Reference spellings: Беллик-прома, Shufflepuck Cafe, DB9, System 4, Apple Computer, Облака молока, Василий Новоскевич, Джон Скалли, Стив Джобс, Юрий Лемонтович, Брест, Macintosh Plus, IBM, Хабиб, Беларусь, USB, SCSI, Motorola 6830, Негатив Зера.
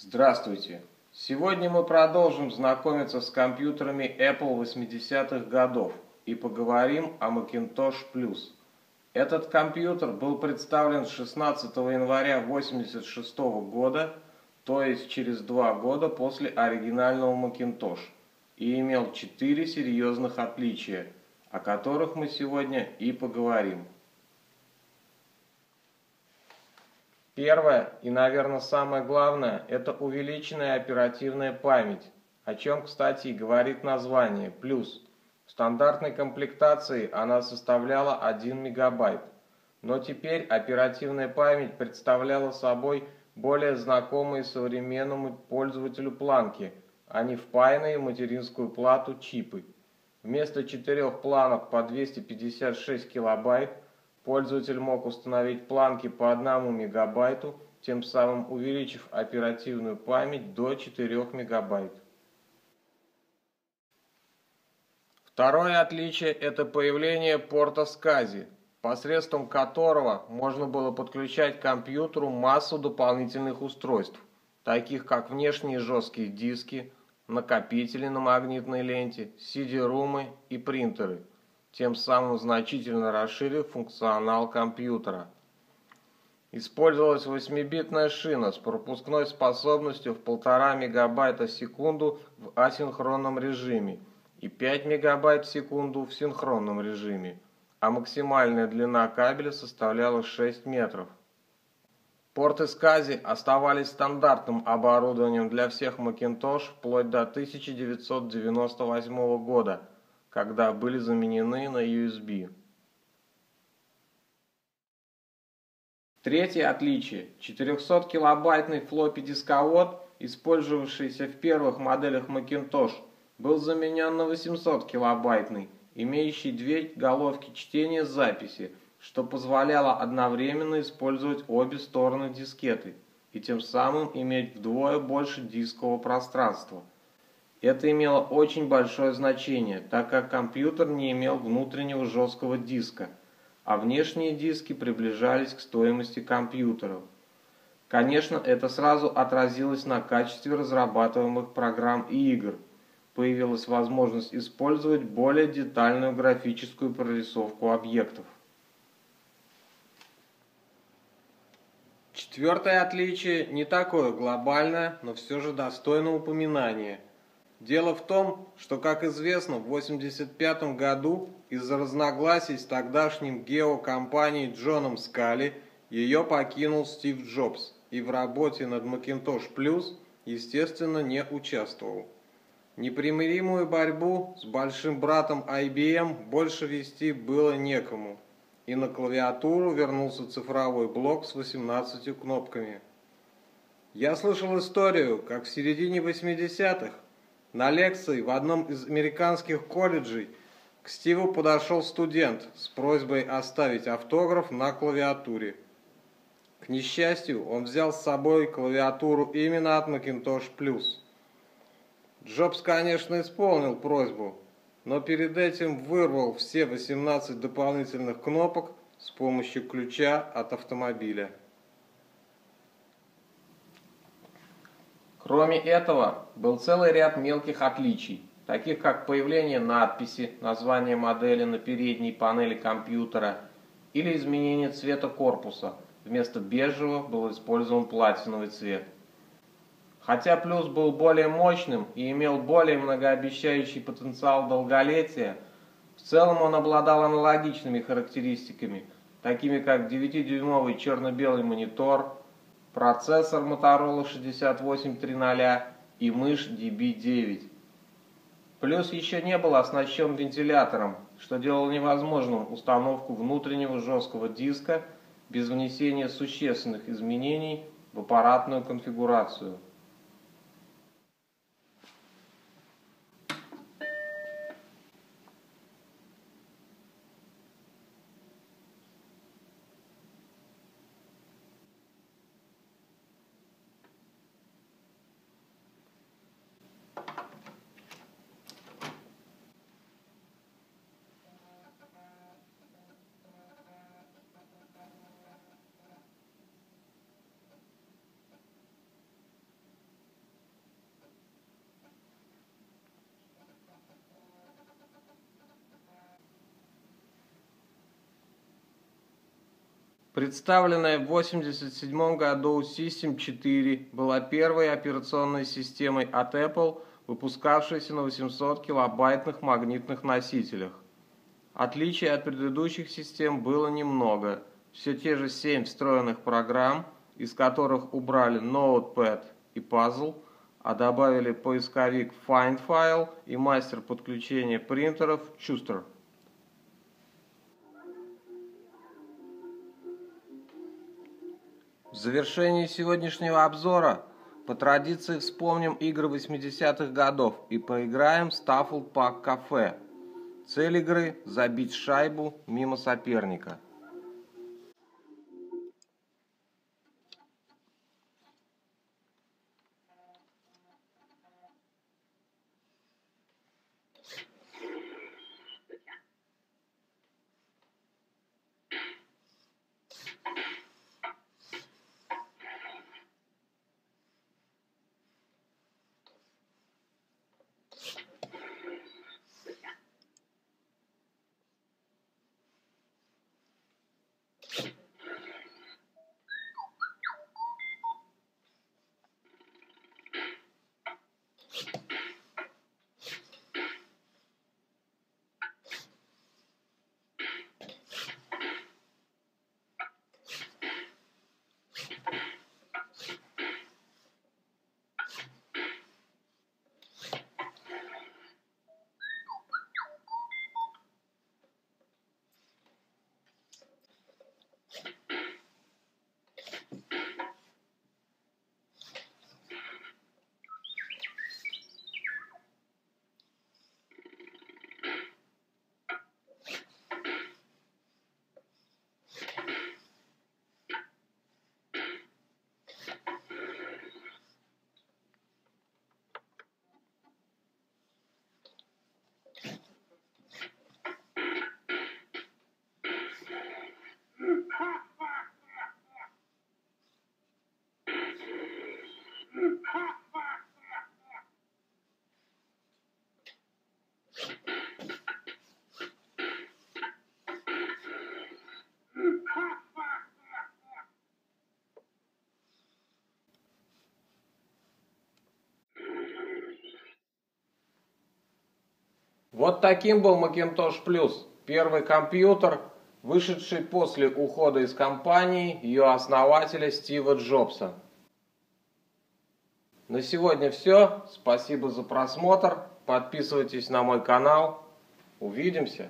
Здравствуйте! Сегодня мы продолжим знакомиться с компьютерами Apple 80-х годов и поговорим о Macintosh Plus. Этот компьютер был представлен 16 января 1986 года, то есть через 2 года после оригинального Macintosh, и имел 4 серьезных отличия, о которых мы сегодня и поговорим. Первое и, наверное, самое главное – это увеличенная оперативная память, о чем, кстати, и говорит название «Плюс». В стандартной комплектации она составляла 1 мегабайт, но теперь оперативная память представляла собой более знакомые современному пользователю планки, а не впаянные в материнскую плату чипы. Вместо 4 планок по 256 килобайт пользователь мог установить планки по 1 мегабайту, тем самым увеличив оперативную память до 4 мегабайт. Второе отличие – это появление порта SCSI, посредством которого можно было подключать к компьютеру массу дополнительных устройств, таких как внешние жесткие диски, накопители на магнитной ленте, CD-румы и принтеры, тем самым значительно расширив функционал компьютера. Использовалась 8-битная шина с пропускной способностью в 1,5 мегабайта в секунду в асинхронном режиме и 5 мегабайт в секунду в синхронном режиме, а максимальная длина кабеля составляла 6 метров. Порты SCSI оставались стандартным оборудованием для всех Macintosh вплоть до 1998 года, когда были заменены на USB. Третье отличие. 400-килобайтный флоппи-дисковод, использовавшийся в первых моделях Macintosh, был заменен на 800-килобайтный, имеющий 2 головки чтения записи, что позволяло одновременно использовать обе стороны дискеты и тем самым иметь вдвое больше дискового пространства. Это имело очень большое значение, так как компьютер не имел внутреннего жесткого диска, а внешние диски приближались к стоимости компьютеров. Конечно, это сразу отразилось на качестве разрабатываемых программ и игр. Появилась возможность использовать более детальную графическую прорисовку объектов. Четвертое отличие не такое глобальное, но все же достойно упоминания. Дело в том, что, как известно, в 1985 году из-за разногласий с тогдашним геокомпанией Джоном Скалли ее покинул Стив Джобс и в работе над Macintosh Plus, естественно, не участвовал. Непримиримую борьбу с большим братом IBM больше вести было некому, и на клавиатуру вернулся цифровой блок с 18 кнопками. Я слышал историю, как в середине 80-х на лекции в одном из американских колледжей к Стиву подошел студент с просьбой оставить автограф на клавиатуре. К несчастью, он взял с собой клавиатуру именно от Macintosh Plus. Джобс, конечно, исполнил просьбу, но перед этим вырвал все 18 дополнительных кнопок с помощью ключа от автомобиля. Кроме этого, был целый ряд мелких отличий, таких как появление надписи, название модели на передней панели компьютера или изменение цвета корпуса. Вместо бежевого был использован платиновый цвет. Хотя Плюс был более мощным и имел более многообещающий потенциал долголетия, в целом он обладал аналогичными характеристиками, такими как 9-дюймовый черно-белый монитор, процессор Motorola 6830 и мышь DB9. Плюс еще не был оснащен вентилятором, что делало невозможным установку внутреннего жесткого диска без внесения существенных изменений в аппаратную конфигурацию. Представленная в 1987 году System 4 была первой операционной системой от Apple, выпускавшейся на 800-килобайтных магнитных носителях. Отличий от предыдущих систем было немного. Все те же 7 встроенных программ, из которых убрали Notepad и Puzzle, а добавили поисковик Find File и мастер подключения принтеров Schuster. В завершении сегодняшнего обзора по традиции вспомним игры 80-х годов и поиграем в Shufflepuck Cafe. Цель игры – забить шайбу мимо соперника. Вот таким был Macintosh Plus, первый компьютер, вышедший после ухода из компании ее основателя Стива Джобса. На сегодня все. Спасибо за просмотр. Подписывайтесь на мой канал. Увидимся!